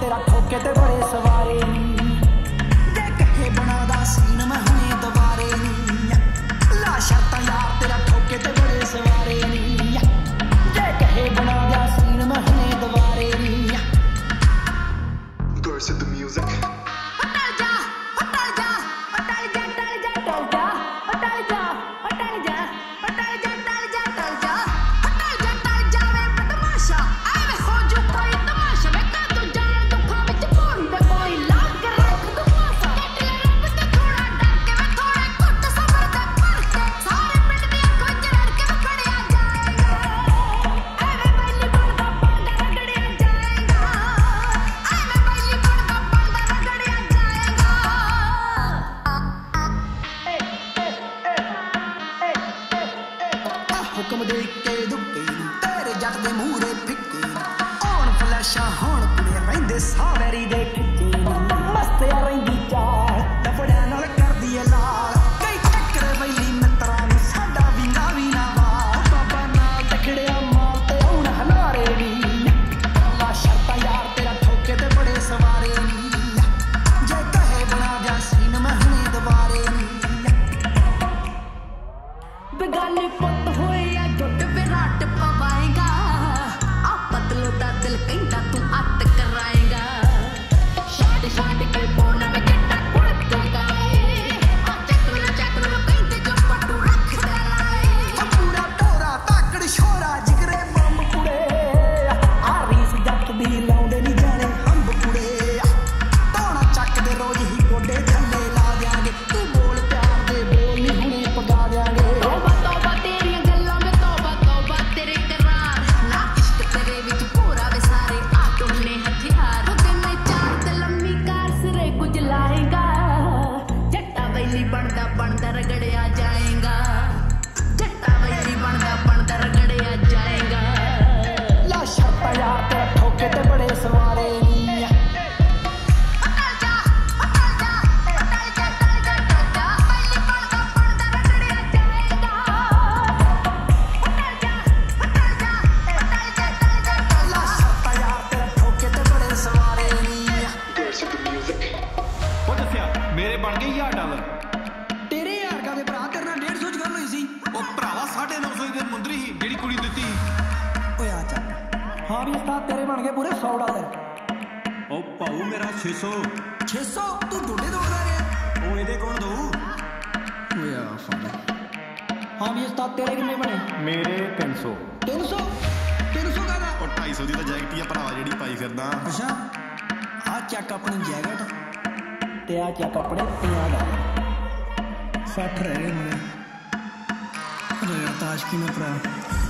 तेरा ठोके ते बड़े सवारे दे कहे बना दा सीन मैं हुने दवारे ला शर्ता यार तेरा ठोके ते बड़े सवारे दे कहे बना दा सीन मैं हुने दवारे Girls of the music हुकम दे के दुके तेरे जग दे मूरे फिके ऑन फ्लैशा होण पुरे रहिंदे सावेरी दे फिके मस्त यार रहिंदी चाल लफड़ियां नाल करदी ए लाल कई टक्कर वैली मित्रां नूं साडा भी ना वाल बाबा नाल तखड़िया मार ते हुण हलारे नी ला शर्ता यार तेरा ठोके ते बड़े सवारे नी जे कहे बना जा सीन मैं हुणे दवारे नी गल पुत हो विराट पवाएगा आपत लोटा दिल कहता तू अत कराएगा शाट शाट के फोन में घंटा उड़क देगा चकलो कहते जो पटू रख दलाए पूरा टोरा ताकड़ छोरा जिगरे बम कुड़े आ रीस जट भी लाउंदे नहीं जाने अंब कुड़े तोड़ा चक दे रोज ही गोडे थले ला देंगे तू बोल प्यार दे बोल नहीं हुणे पगा देंगे बनता रगड़िया जाएगा जट्टा वैली बनता रगड़िया जाएगा ला शर्ता यार तेरा ठोके ते बड़े सवारे ला शर्ता यार तेरा ठोके ते बड़े सवारे वो दसिया मेरे बन गई $10 मुंदरी ही जेड़ी कुड़ी दी हाँ भी उस्ताद तेरे बन गए पूरे $100 ओ पाऊ मेरा 600 तू डोडे दौड़ा रहा ओ इधे कौन दो ओया साला हाँ भी उस्ताद तेरे कितने बने मेरे 300 का ना और 250 दी तो जैकेट या भरावा जेड़ी पाई फिरदा अच्छा आ चेक अपनी जैकेट ते आ चेक अपने $50 60 रह गए मेरे ताश की मैं प्राप्त